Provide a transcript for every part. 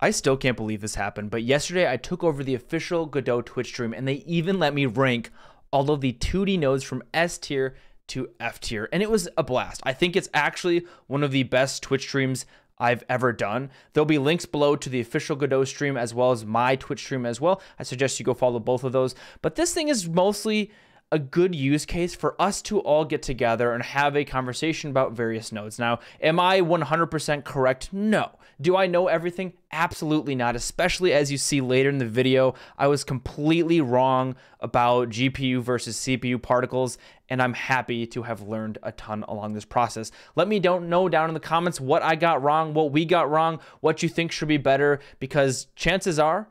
I still can't believe this happened, but yesterday I took over the official Godot Twitch stream and they even let me rank all of the 2D nodes from S tier to F tier, and it was a blast. I think it's actually one of the best Twitch streams I've ever done. There'll be links below to the official Godot stream as well as my Twitch stream as well. I suggest you go follow both of those. But this thing is mostly a good use case for us to all get together and have a conversation about various nodes. Now, am I 100% correct? No. Do I know everything? Absolutely not, especially as you see later in the video. I was completely wrong about GPU versus CPU particles, and I'm happy to have learned a ton along this process. Let me know down in the comments what I got wrong, what we got wrong, what you think should be better, because chances are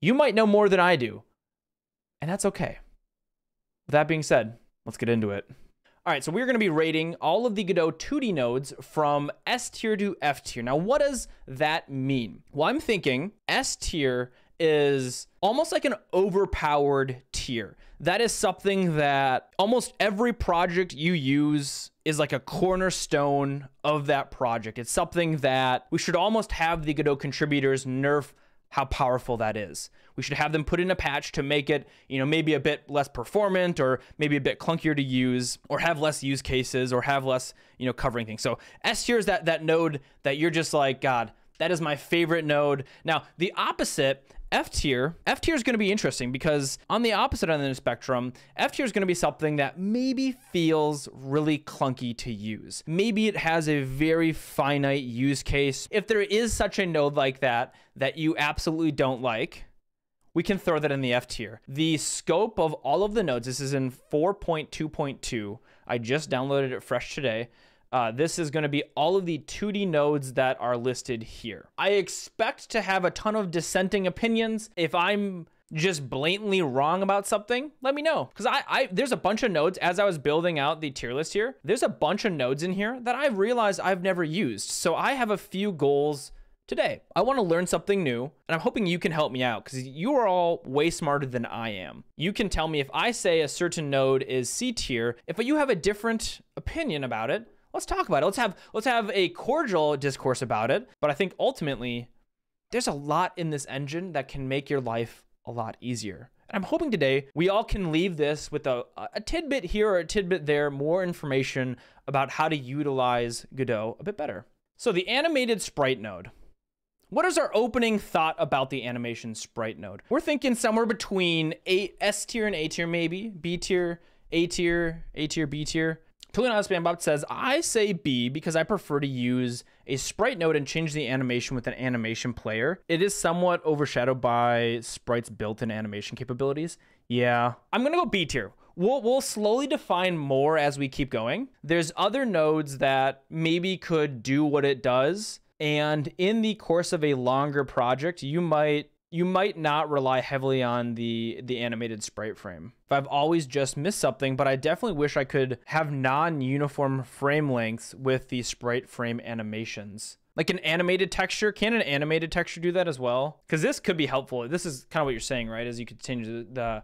you might know more than I do, and that's okay. With that being said, let's get into it. All right, so we're going to be rating all of the Godot 2D nodes from S tier to F tier. Now, what does that mean? Well, I'm thinking S tier is almost like an overpowered tier. That is something that almost every project you use is like a cornerstone of that project. It's something that we should almost have the Godot contributors nerf how powerful that is. We should have them put in a patch to make it, you know, maybe a bit less performant or maybe a bit clunkier to use or have less use cases or have less, you know, covering things. So S tier is that node that you're just like, God, that is my favorite node. Now, the opposite, F tier is going to be interesting because on the opposite end of the spectrum, F tier is going to be something that maybe feels really clunky to use. Maybe it has a very finite use case. If there is such a node like that that you absolutely don't like, we can throw that in the F tier. The scope of all of the nodes, this is in 4.2.2. I just downloaded it fresh today. This is going to be all of the 2D nodes that are listed here. I expect to have a ton of dissenting opinions. If I'm just blatantly wrong about something, let me know. Because there's a bunch of nodes, as I was building out the tier list here, there's a bunch of nodes in here that I realized I've never used. So I have a few goals today. I want to learn something new, and I'm hoping you can help me out because you are all way smarter than I am. You can tell me if I say a certain node is C tier, if you have a different opinion about it, let's talk about it. Let's have a cordial discourse about it. But I think ultimately there's a lot in this engine that can make your life a lot easier. And I'm hoping today we all can leave this with a tidbit here or a tidbit there, more information about how to utilize Godot a bit better. So the animated sprite node. What is our opening thought about the animation sprite node? We're thinking somewhere between S tier and A tier, maybe B tier, A tier, A tier, B tier. Totally Not Spambot says, I say B because I prefer to use a sprite node and change the animation with an animation player. It is somewhat overshadowed by Sprite's built-in animation capabilities. Yeah, I'm going to go B tier. We'll slowly define more as we keep going. There's other nodes that maybe could do what it does. And in the course of a longer project, you might not rely heavily on the animated sprite frame. If I've always just missed something, but I definitely wish I could have non-uniform frame lengths with the sprite frame animations. Like an animated texture, can an animated texture do that as well? Because this could be helpful. This is kind of what you're saying, right? Is you could change the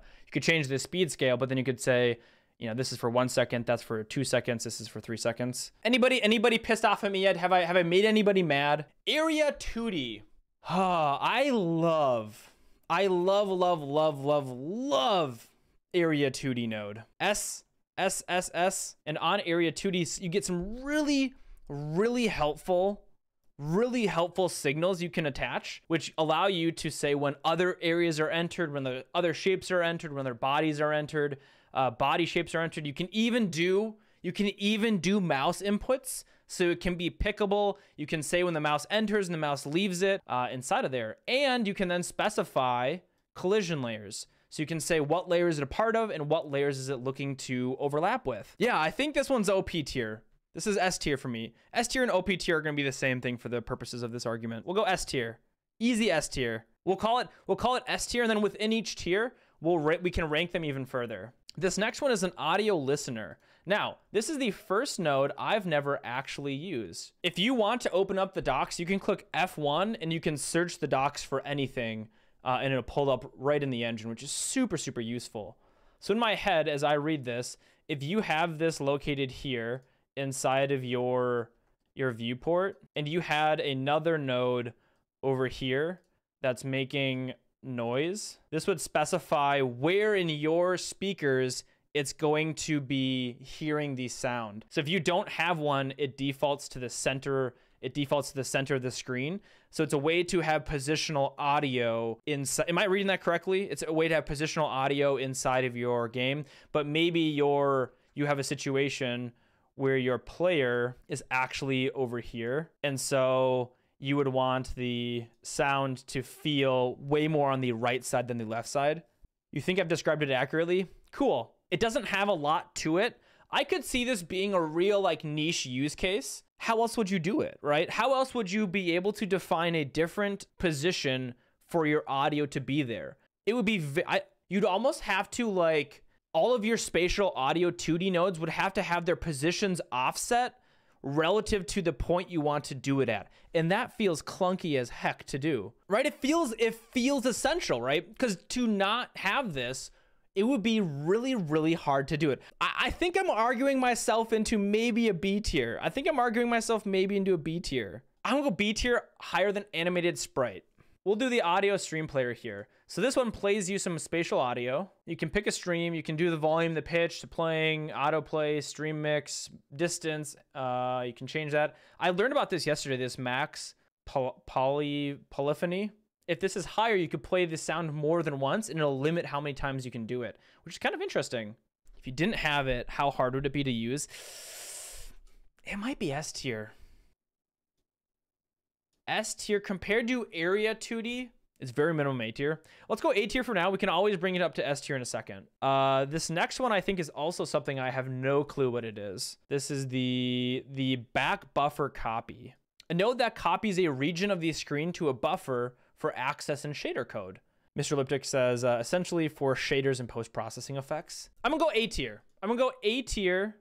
speed scale, but then you could say, you know, this is for 1 second, that's for 2 seconds, this is for 3 seconds. Anybody pissed off at me yet? Have I made anybody mad? Area 2D. Oh, I love Area 2D node. S. And on Area 2D, you get some really helpful signals you can attach, which allow you to say when other areas are entered, when the other shapes are entered, when their bodies are entered, body shapes are entered. You can even do mouse inputs. So it can be pickable. You can say when the mouse enters and the mouse leaves it inside of there. And you can then specify collision layers. So you can say what layer is it a part of and what layers is it looking to overlap with. Yeah, I think this one's OP tier. This is S tier for me. S tier and OP tier are going to be the same thing for the purposes of this argument. We'll go S tier. Easy S tier. We'll call it S tier, and then within each tier, we can rank them even further. This next one is an audio listener. Now, this is the first node I've never actually used. If you want to open up the docs, you can click F1 and you can search the docs for anything and it'll pull up right in the engine, which is super, super useful. So in my head, as I read this, if you have this located here inside of your viewport and you had another node over here that's making noise. This would specify where in your speakers it's going to be hearing the sound. So if you don't have one, it defaults to the center. It defaults to the center of the screen. So it's a way to have positional audio inside. Am I reading that correctly? It's a way to have positional audio inside of your game, but maybe you have a situation where your player is actually over here. And so you would want the sound to feel way more on the right side than the left side. You think I've described it accurately? Cool. It doesn't have a lot to it. I could see this being a real like niche use case. How else would you do it, right? How else would you be able to define a different position for your audio to be there? It would be, you'd almost have to like, all of your spatial audio 2D nodes would have to have their positions offset relative to the point you want to do it at. And that feels clunky as heck to do, right? It feels essential, right? Because to not have this, it would be really, really hard to do it. I think I'm arguing myself into maybe a B tier. I think I'm arguing myself maybe into a B tier. I'm gonna go B tier higher than animated sprite. We'll do the audio stream player here. So this one plays you some spatial audio. You can pick a stream, you can do the volume, the pitch, the playing, autoplay, stream mix, distance, you can change that. I learned about this yesterday, this max polyphony. If this is higher, you could play the sound more than once and it'll limit how many times you can do it, which is kind of interesting. If you didn't have it, how hard would it be to use? It might be S tier. S tier compared to Area 2D, it's very minimum A tier. Let's go A tier for now. We can always bring it up to S tier in a second. This next one I think is also something I have no clue what it is. This is the BackBufferCopy. A node that copies a region of the screen to a buffer for access and shader code. Mr. Elliptic says, essentially for shaders and post-processing effects. I'm gonna go A tier. I'm gonna go A tier.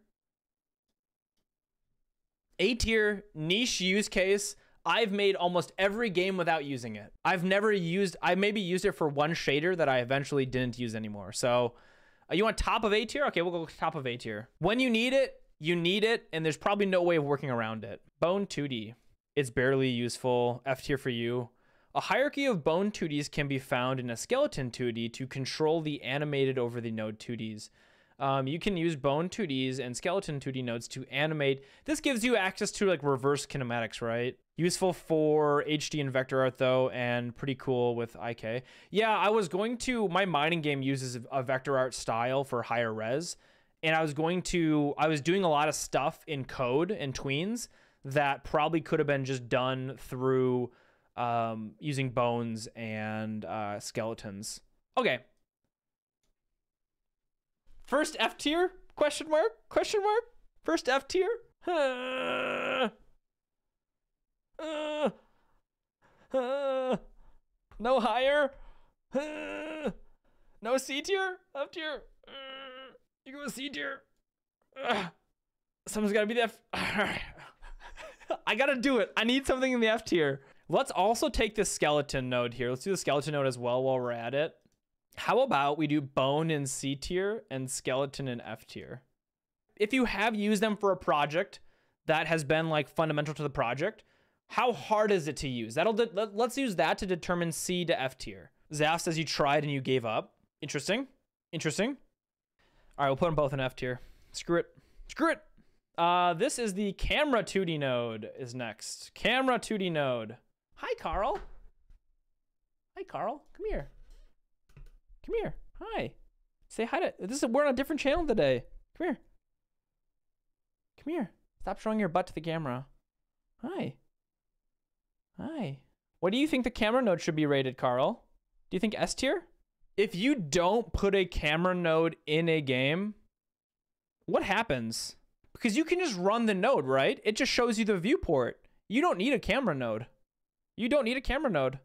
A tier, niche use case. I've made almost every game without using it. I've never used, I maybe used it for one shader that I eventually didn't use anymore. So you want top of A tier? Okay, we'll go top of A tier. When you need it, and there's probably no way of working around it. Bone2D, it's barely useful. F tier for you. A hierarchy of Bone2Ds can be found in a Skeleton2D to control the animated over the Node2Ds. You can use Bone2Ds and Skeleton2D nodes to animate. This gives you access to like reverse kinematics, right? Useful for HD and vector art though, and pretty cool with IK. Yeah, I was going to, my mining game uses a vector art style for higher res. And I was going to, I was doing a lot of stuff in code and tweens that probably could have been just done through using bones and skeletons. Okay. First F tier? Question mark? Question mark? First F tier? No higher? No C tier? F tier? You go C tier? Someone's gotta be the F. I gotta do it. I need something in the F tier. Let's also take this skeleton node here. Let's do the skeleton node as well while we're at it. How about we do bone in C tier and skeleton in F tier? If you have used them for a project that has been like fundamental to the project, how hard is it to use? Let's use that to determine C to F tier. Zaf says you tried and you gave up. Interesting. Interesting. All right, we'll put them both in F tier. Screw it. Screw it. This is the Camera2D node is next. Camera2D node. Hi, Carl. Hi, Carl. Come here. Come here. Hi. Say hi to... This is, we're on a different channel today. Come here. Come here. Stop showing your butt to the camera. Hi. Hi. What do you think the camera node should be rated, Carl? Do you think S tier? If you don't put a camera node in a game, what happens? Because you can just run the node, right? It just shows you the viewport. You don't need a camera node. You don't need a camera node.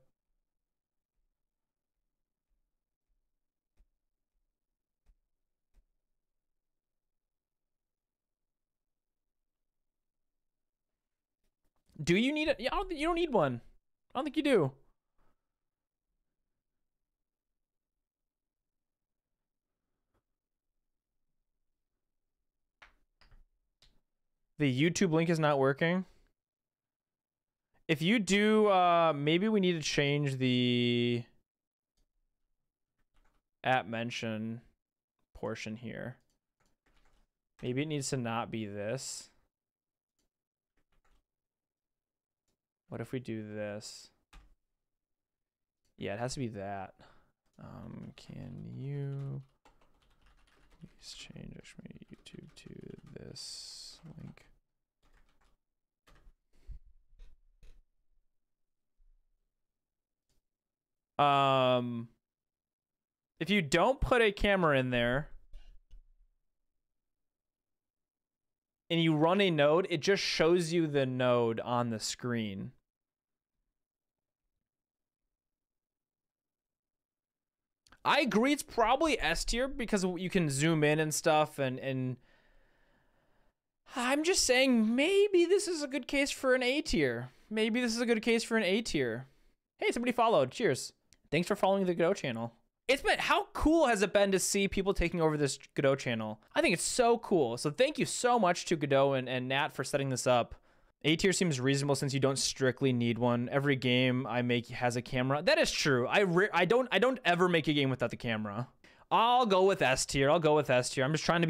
Do you need it? You don't need one. I don't think you do. The YouTube link is not working. If you do, maybe we need to change the app mention portion here. Maybe it needs to not be this. What if we do this? Yeah, it has to be that. Can you please change YouTube to this link? If you don't put a camera in there and you run a node, it just shows you the node on the screen. I agree, it's probably S tier because you can zoom in and stuff, and I'm just saying maybe this is a good case for an A tier. Maybe this is a good case for an A tier. Hey, somebody followed. Cheers. Thanks for following the Godot channel. It's been, how cool has it been to see people taking over this Godot channel? I think it's so cool. So thank you so much to Godot and Nat for setting this up. A tier seems reasonable since you don't strictly need one. Every game I make has a camera. That is true. I don't ever make a game without the camera. I'll go with S tier. I'll go with S tier. I'm trying to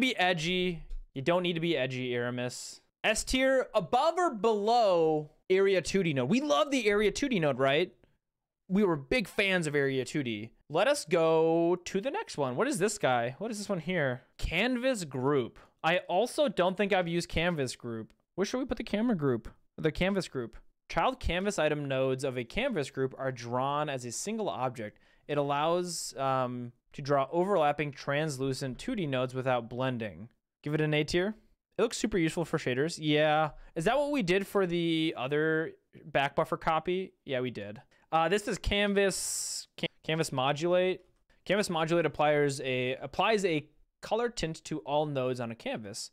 be edgy. You don't need to be edgy, Aarimous. S tier, above or below Area 2D node. We love the Area 2D node, right? We were big fans of Area 2D. Let us go to the next one. What is this guy? What is this one here? CanvasGroup. I also don't think I've used CanvasGroup. Where should we put the camera group? The canvas group. Child canvas item nodes of a canvas group are drawn as a single object. It allows to draw overlapping translucent 2D nodes without blending. Give it an A tier. It looks super useful for shaders. Yeah. Is that what we did for the other BackBufferCopy? Yeah, we did. This is CanvasModulate. CanvasModulate applies a color tint to all nodes on a canvas.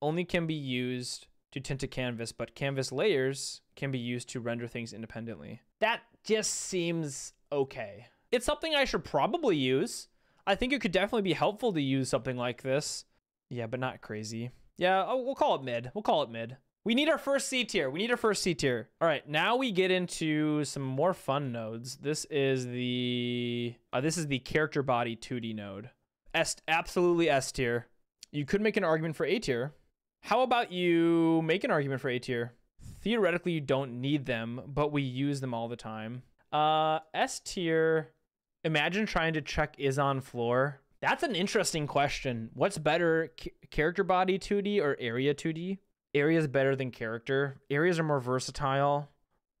Only can be used to tint a canvas, but canvas layers can be used to render things independently. That just seems okay. It's something I should probably use. I think it could definitely be helpful to use something like this. Yeah, but not crazy. Yeah, oh, we'll call it mid. We'll call it mid. We need our first C tier. We need our first C tier. All right, now we get into some more fun nodes. This is the CharacterBody2D node. Absolutely S tier. You could make an argument for A tier. How about you make an argument for A tier? Theoretically, you don't need them, but we use them all the time. S tier. Imagine trying to check is on floor. That's an interesting question. What's better, CharacterBody2D or Area 2D? Area is better than character. Areas are more versatile.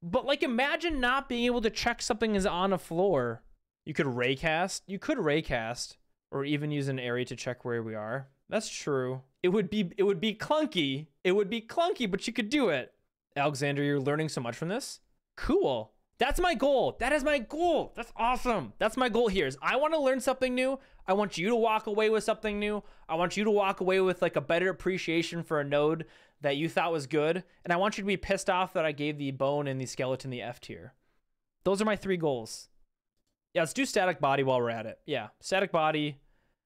But like, imagine not being able to check something is on a floor. You could raycast, or even use an area to check where we are. That's true. It would be clunky. It would be clunky, but you could do it. Alexander, you're learning so much from this. Cool. That's my goal. That is my goal. That's awesome. That's my goal here is I want to learn something new. I want you to walk away with something new. I want you to walk away with like a better appreciation for a node that you thought was good. And I want you to be pissed off that I gave the bone and the skeleton the F tier. Those are my three goals. Yeah, let's do static body while we're at it. Yeah, static body.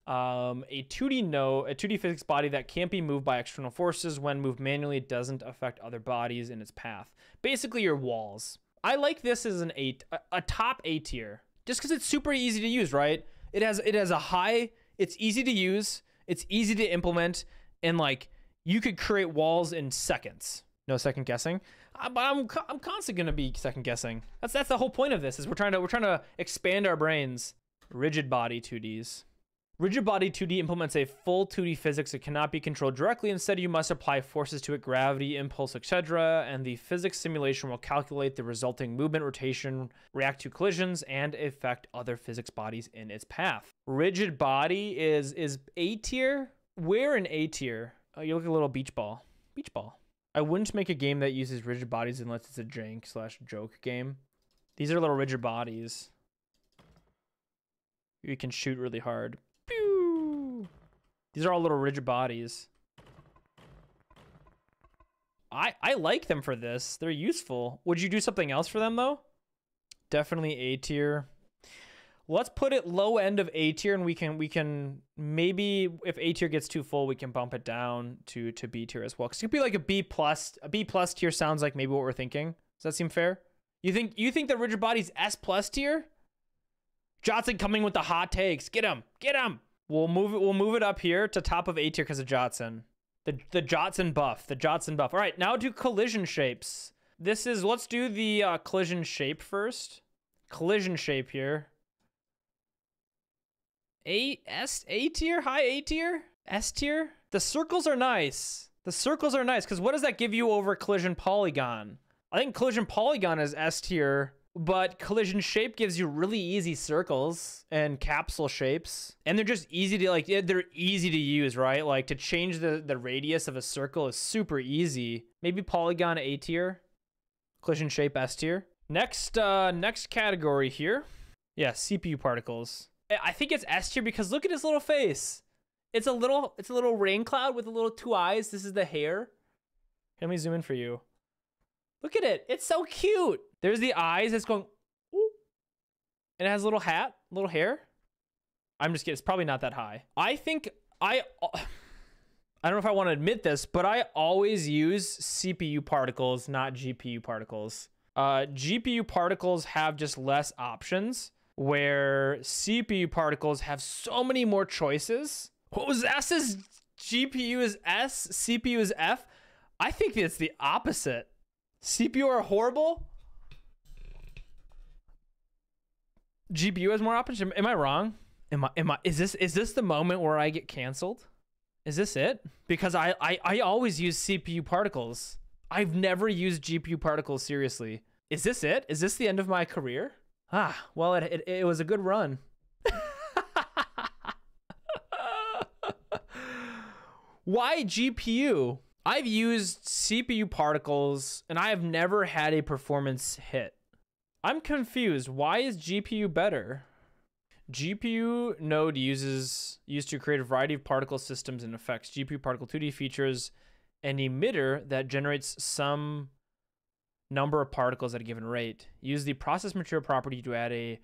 A 2D physics body that can't be moved by external forces. When moved manually, it doesn't affect other bodies in its path. Basically, your walls. I like this as an a top A tier, just because it's super easy to use, right? It has a high. It's easy to use. It's easy to implement, and like you could create walls in seconds. No second guessing. But I'm constantly gonna be second guessing. That's the whole point of this is we're trying to expand our brains. RigidBody2Ds. RigidBody2D implements a full 2D physics. It cannot be controlled directly. Instead, you must apply forces to it, gravity, impulse, etc., and the physics simulation will calculate the resulting movement, rotation, react to collisions, and affect other physics bodies in its path. RigidBody is A tier. Where in A tier? Oh, you look at a little beach ball. Beach ball. I wouldn't make a game that uses rigid bodies unless it's a jank/joke game. These are little rigid bodies. You can shoot really hard. These are all little rigid bodies. I like them for this. They're useful. Would you do something else for them though? Definitely A tier. Let's put it low end of A tier, and we can maybe if A tier gets too full, we can bump it down to B tier as well. Cause it could be like a B plus tier sounds like maybe what we're thinking. Does that seem fair? You think that RigidBody's S+ tier? Johnson coming with the hot takes. Get him. Get him. We'll move it up here to top of A tier because of Johnson. The Johnson buff. The Johnson buff. All right, now do collision shapes. This is, let's do the collision shape first. Collision shape here. A tier? High A tier? S tier? The circles are nice. The circles are nice because what does that give you over collision polygon? I think collision polygon is S tier, but collision shape gives you really easy circles and capsule shapes. And they're just easy to, like, they're easy to use, right? Like to change the radius of a circle is super easy. Maybe polygon A tier, collision shape S tier. Next category here. Yeah, CPU particles. I think it's S tier because look at his little face. It's a little rain cloud with a little two eyes. This is the hair. Let me zoom in for you. Look at it. It's so cute. There's the eyes. It's going, ooh. And it has a little hat, little hair. I'm just kidding. It's probably not that high. I don't know if I want to admit this, but I always use CPU particles, not GPU particles. GPU particles have just less options, where CPU particles have so many more choices. What was S is GPU is S, CPU is F. I think it's the opposite. CPU are horrible. GPU has more options. Am I wrong? Is this the moment where I get canceled? Is this it? Because I always use CPU particles. I've never used GPU particles seriously. Is this it? Is this the end of my career? Ah, well, it was a good run. Why GPU? I've used CPU particles and I have never had a performance hit. I'm confused. Why is GPU better? GPU node used to create a variety of particle systems and effects. GPU particle 2D features an emitter that generates some number of particles at a given rate. Use the process material property to add a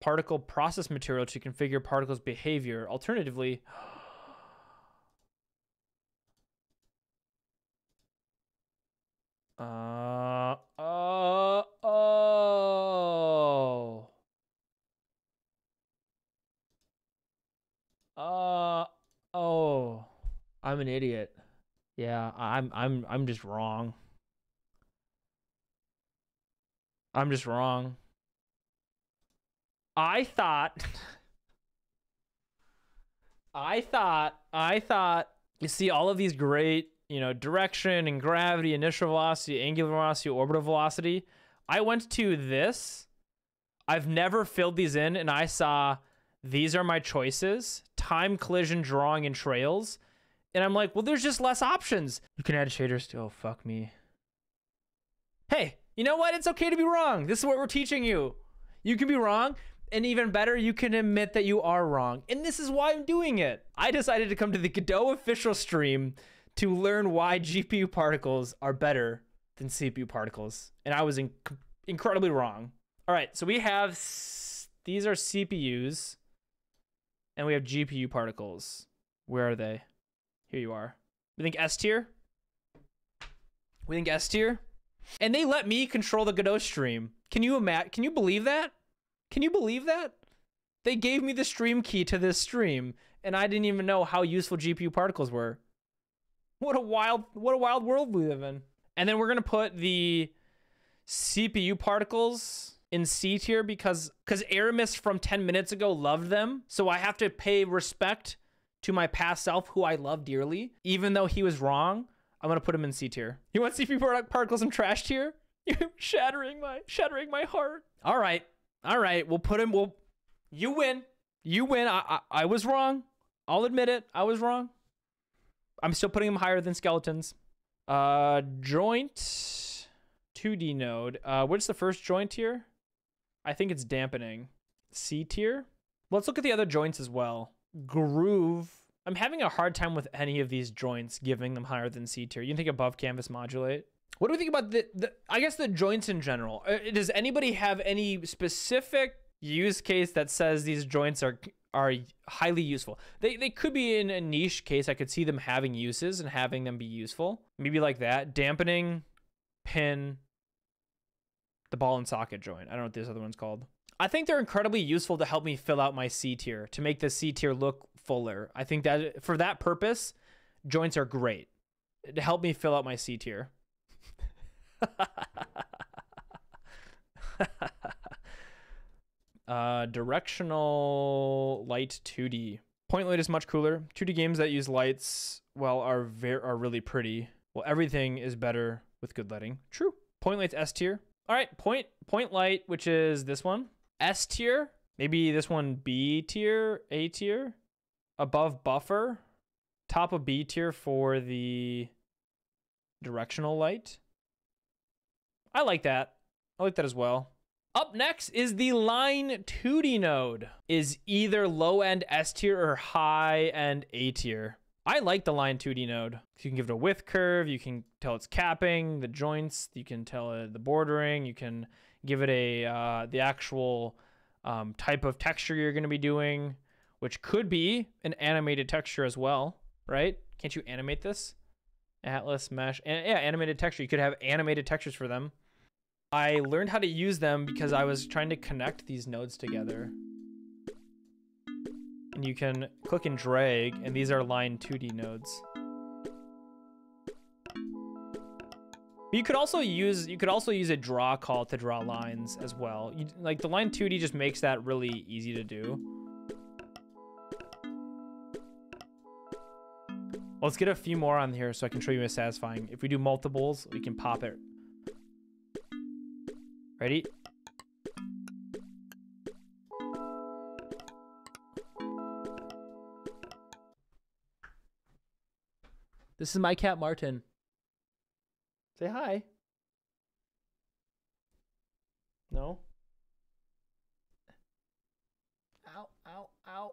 particle process material to configure particles behavior. Alternatively, I'm an idiot. Yeah, I'm just wrong. I'm just wrong. I thought, you see all of these great, you know, direction and gravity, initial velocity, angular velocity, orbital velocity. I went to this. I've never filled these in, and I saw these are my choices: time, collision, drawing, and trails. And I'm like, well, there's just less options. You can add shaders to, oh, fuck me. Hey. You know what? It's okay to be wrong. This is what we're teaching you. You can be wrong, and even better, you can admit that you are wrong. And this is why I'm doing it. I decided to come to the Godot official stream to learn why GPU particles are better than CPU particles. And I was incredibly wrong. All right, so we have, these are CPUs, and we have GPU particles. Where are they? Here you are. We think S tier? We think S tier? And they let me control the Godot stream. Can you believe that? Can you believe that? They gave me the stream key to this stream, and I didn't even know how useful GPU particles were. What a wild world we live in. And then we're gonna put the CPU particles in C tier because Aarimous from 10 minutes ago loved them. So I have to pay respect to my past self, who I love dearly, even though he was wrong. I'm gonna put him in C tier. You want CPU particles in trash tier? You're shattering my heart. All right. We'll put him. You win. I was wrong. I'll admit it. I was wrong. I'm still putting him higher than skeletons. Joint2D node. What's the first joint tier? I think it's dampening. C tier. Let's look at the other joints as well. Groove. I'm having a hard time with any of these joints, giving them higher than C tier. You can think above CanvasModulate. What do we think about the joints in general? Does anybody have any specific use case that says these joints are highly useful? They could be in a niche case. I could see them having uses and having them be useful. Maybe like that. Dampening, pin, the ball and socket joint. I don't know what this other one's called. I think they're incredibly useful to help me fill out my C tier, to make the C tier look fuller. I think that for that purpose, joints are great to help me fill out my C tier. Directional light 2D. PointLight is much cooler. 2D games that use lights, well, are really pretty. Well, everything is better with good lighting. True. PointLight's S tier. All right, PointLight, which is this one, S tier. Maybe this one B tier, A tier, above buffer, top of B tier for the directional light. I like that. I like that as well. Up next is the Line2D node. Is either low end S tier or high end A tier. I like the Line2D node. You can give it a width curve. You can tell it's capping, the joints. You can tell it the bordering. You can give it a the actual type of texture you're going to be doing, which could be an animated texture as well, right? Can't you animate this? Atlas, mesh, and yeah, animated texture. You could have animated textures for them. I learned how to use them because I was trying to connect these nodes together. And you can click and drag, and these are Line2D nodes. But you could also use a draw call to draw lines as well. You, like the Line2D just makes that really easy to do. Let's get a few more on here so I can show you a satisfying. If we do multiples, we can pop it. Ready? This is my cat, Martin. Say hi. No? Ow, ow, ow.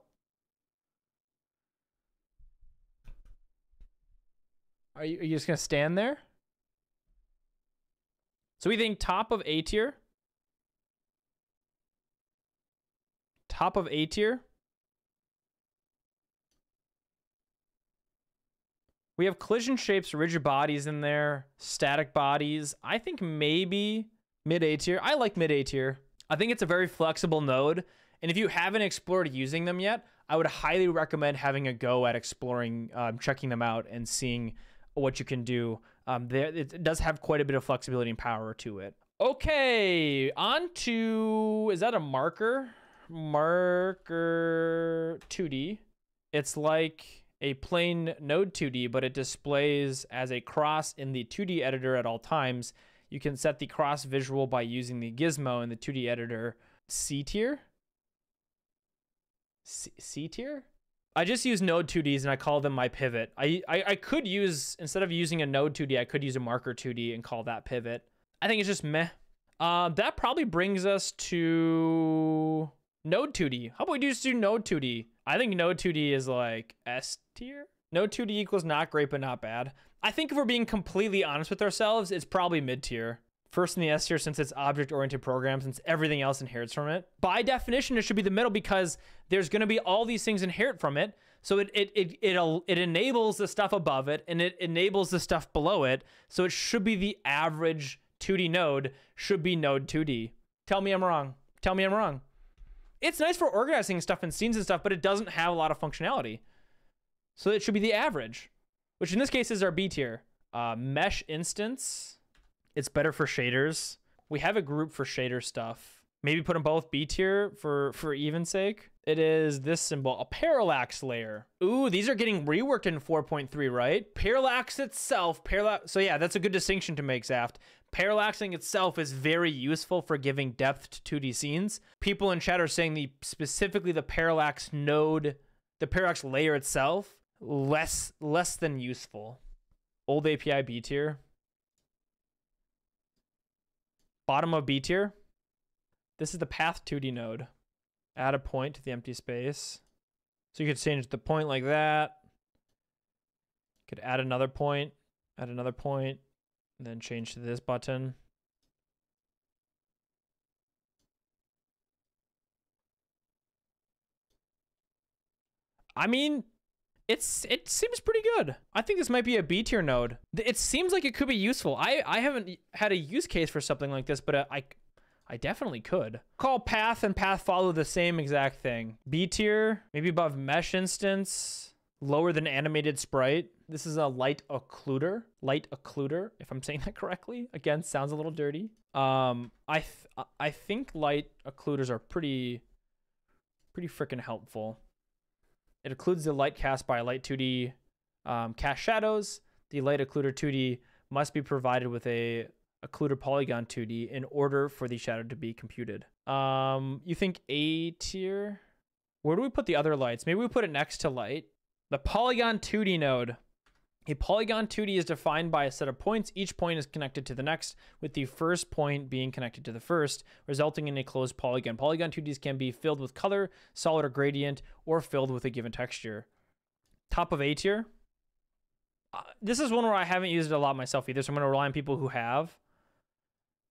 Are you just gonna stand there? So we think top of A tier. Top of A tier. We have collision shapes, rigid bodies in there, static bodies. I think maybe mid A tier. I like mid A tier. I think it's a very flexible node. And if you haven't explored using them yet, I would highly recommend having a go at exploring, checking them out and seeing what you can do. It does have quite a bit of flexibility and power to it. Okay, on to, is that a marker? Marker 2D. It's like a plain node 2D, but it displays as a cross in the 2D editor at all times. You can set the cross visual by using the gizmo in the 2D editor. C tier? C tier? I just use node 2Ds and I call them my pivot. I could use, instead of using a node 2D, I could use a marker 2D and call that pivot. I think it's just meh. That probably brings us to node 2D. How about we just do node 2D? I think node 2D is like S tier. Node 2D equals not great, but not bad. I think if we're being completely honest with ourselves, it's probably mid tier. First in the S tier since it's object-oriented program, since everything else inherits from it. By definition, it should be the middle because there's going to be all these things inherent from it. So it enables the stuff above it and it enables the stuff below it. So it should be the average 2D node, should be node 2D. Tell me I'm wrong. Tell me I'm wrong. It's nice for organizing stuff and scenes and stuff, but it doesn't have a lot of functionality. So it should be the average, which in this case is our B tier. Mesh instance. It's better for shaders. We have a group for shader stuff. Maybe put them both B tier for even's sake. It is this symbol, a parallax layer. Ooh, these are getting reworked in 4.3, right? Parallax itself, so yeah, that's a good distinction to make, Zaft. Parallaxing itself is very useful for giving depth to 2D scenes. People in chat are saying specifically the parallax node, the parallax layer itself, less than useful. Old API B tier. Bottom of B tier. This is the path 2D node. Add a point to the empty space. So you could change the point like that. Could add another point, and then change to this button. I mean, it seems pretty good. I think this might be a B tier node. It seems like it could be useful. I haven't had a use case for something like this, but I I definitely could. Call path and path follow the same exact thing. B tier, maybe above mesh instance, lower than animated sprite. This is a light occluder, if I'm saying that correctly. Again, sounds a little dirty. I think light occluders are pretty freaking helpful. It occludes the light cast by Light2D cast shadows. The light occluder 2D must be provided with a occluder polygon 2D in order for the shadow to be computed. You think A tier? Where do we put the other lights? Maybe we put it next to light. The polygon 2D node. A polygon 2D is defined by a set of points. Each point is connected to the next, with the first point being connected to the first, resulting in a closed polygon. Polygon 2Ds can be filled with color, solid or gradient, or filled with a given texture. Top of A tier. This is one where I haven't used it a lot myself either, so I'm going to rely on people who have.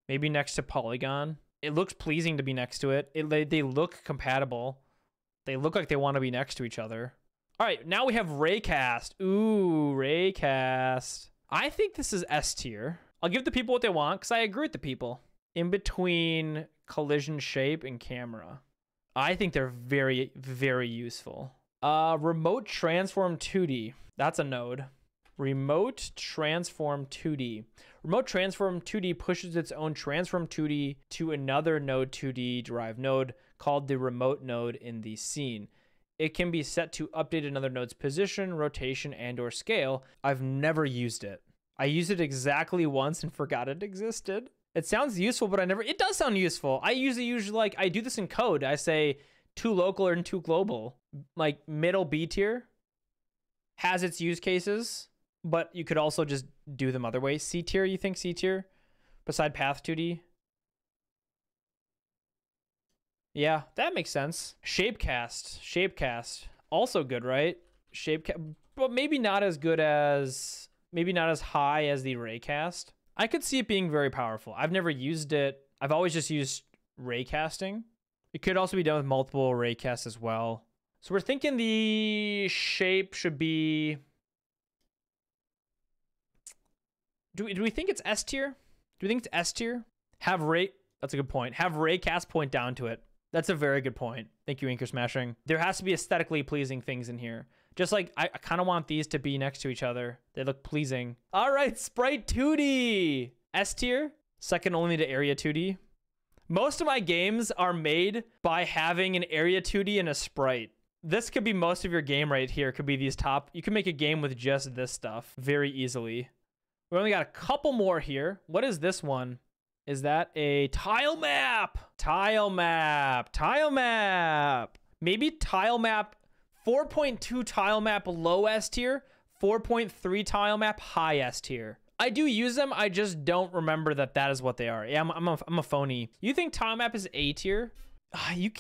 Maybe next to Polygon. It looks pleasing to be next to it. They look compatible. They look like they want to be next to each other. All right, now we have RayCast. Ooh, RayCast. I think this is S tier. I'll give the people what they want because I agree with the people. In between collision shape and camera. I think they're very, very useful. RemoteTransform2D. That's a node. RemoteTransform2D. RemoteTransform2D pushes its own Transform2D to another Node2D derived node called the remote node in the scene. It can be set to update another node's position, rotation, and or scale. I've never used it. I used it exactly once and forgot it existed. It sounds useful, but it does sound useful. I usually like, I do this in code. I say too local or too global, like middle B tier has its use cases. But you could also just do them other ways. C tier, you think C tier? Beside path 2D? Yeah, that makes sense. ShapeCast. Also good, right? ShapeCast, but maybe not as high as the RayCast. I could see it being very powerful. I've never used it. I've always just used raycasting. It could also be done with multiple raycasts as well. So we're thinking the shape should be... Do we think it's S tier? Do we think it's S tier? That's a good point. Have RayCast point down to it. That's a very good point. Thank you, Anchor Smashing. There has to be aesthetically pleasing things in here. Just like, I kind of want these to be next to each other. They look pleasing. All right, Sprite2D. S tier, second only to Area 2D. Most of my games are made by having an Area 2D and a Sprite. This could be most of your game right here. Could be these top. You can make a game with just this stuff very easily. We only got a couple more here. What is this one? Is that a tile map? Maybe tile map, 4.2 tile map low S tier, 4.3 tile map high S tier. I do use them. I just don't remember that that is what they are. Yeah, I'm a phony. You think tile map is A tier? You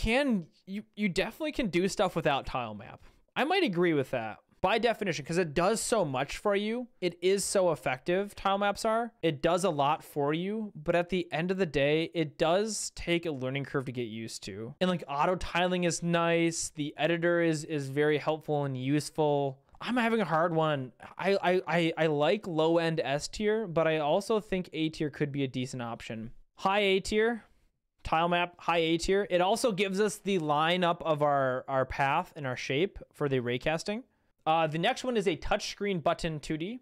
definitely can do stuff without tile map. I might agree with that. By definition, because it does so much for you. It is so effective, tile maps are. It does a lot for you, but at the end of the day, it does take a learning curve to get used to. And like auto tiling is nice. The editor is very helpful and useful. I'm having a hard one. I like low end S tier, but I also think A tier could be a decent option. High A tier, tile map, high A tier. It also gives us the lineup of our path and our shape for the raycasting. The next one is a touchscreen button 2D.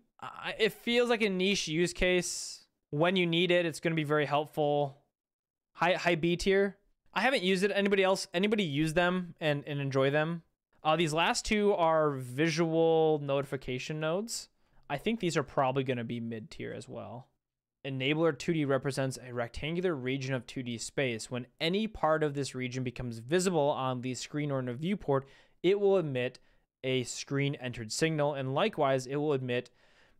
It feels like a niche use case. When you need it, it's going to be very helpful. High B tier. I haven't used it. Anybody use them and enjoy them? These last two are visual notification nodes. I think these are probably going to be mid tier as well. Enabler 2D represents a rectangular region of 2D space. When any part of this region becomes visible on the screen or in a viewport, it will emit a screen entered signal, and likewise it will emit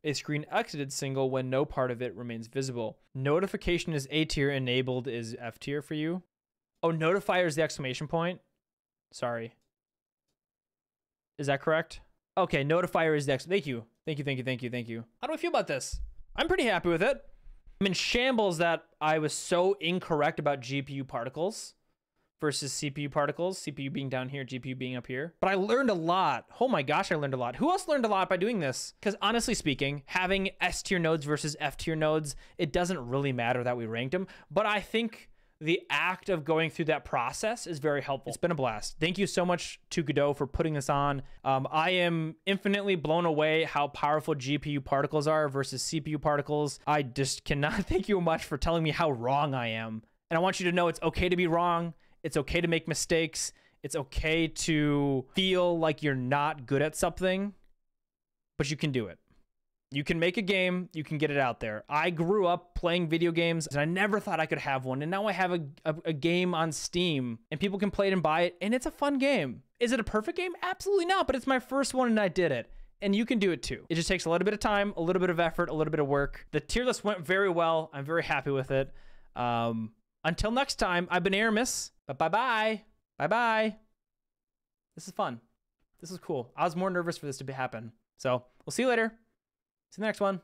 a screen exited signal when no part of it remains visible. Notification is A tier, enabled is F tier for you. Oh, notifier is the exclamation point. Sorry. Is that correct? Okay, notifier is the exclamation. Thank you. How do I feel about this? I'm pretty happy with it. I'm in shambles that I was so incorrect about GPU particles versus CPU particles, CPU being down here, GPU being up here. But I learned a lot. Oh my gosh, I learned a lot. Who else learned a lot by doing this? Because honestly speaking, having S tier nodes versus F tier nodes, it doesn't really matter that we ranked them. But I think the act of going through that process is very helpful. It's been a blast. Thank you so much to Godot for putting this on. I am infinitely blown away how powerful GPU particles are versus CPU particles. I just cannot thank you much for telling me how wrong I am. And I want you to know it's okay to be wrong. It's okay to make mistakes. It's okay to feel like you're not good at something, but you can do it. You can make a game, you can get it out there. I grew up playing video games and I never thought I could have one. And now I have a game on Steam and people can play it and buy it. And it's a fun game. Is it a perfect game? Absolutely not. But it's my first one and I did it. And you can do it too. It just takes a little bit of time, a little bit of effort, a little bit of work. The tier list went very well. I'm very happy with it. Until next time, I've been Aarimous, but bye-bye. Bye-bye. This is fun. This is cool. I was more nervous for this to happen. So we'll see you later. See you in the next one.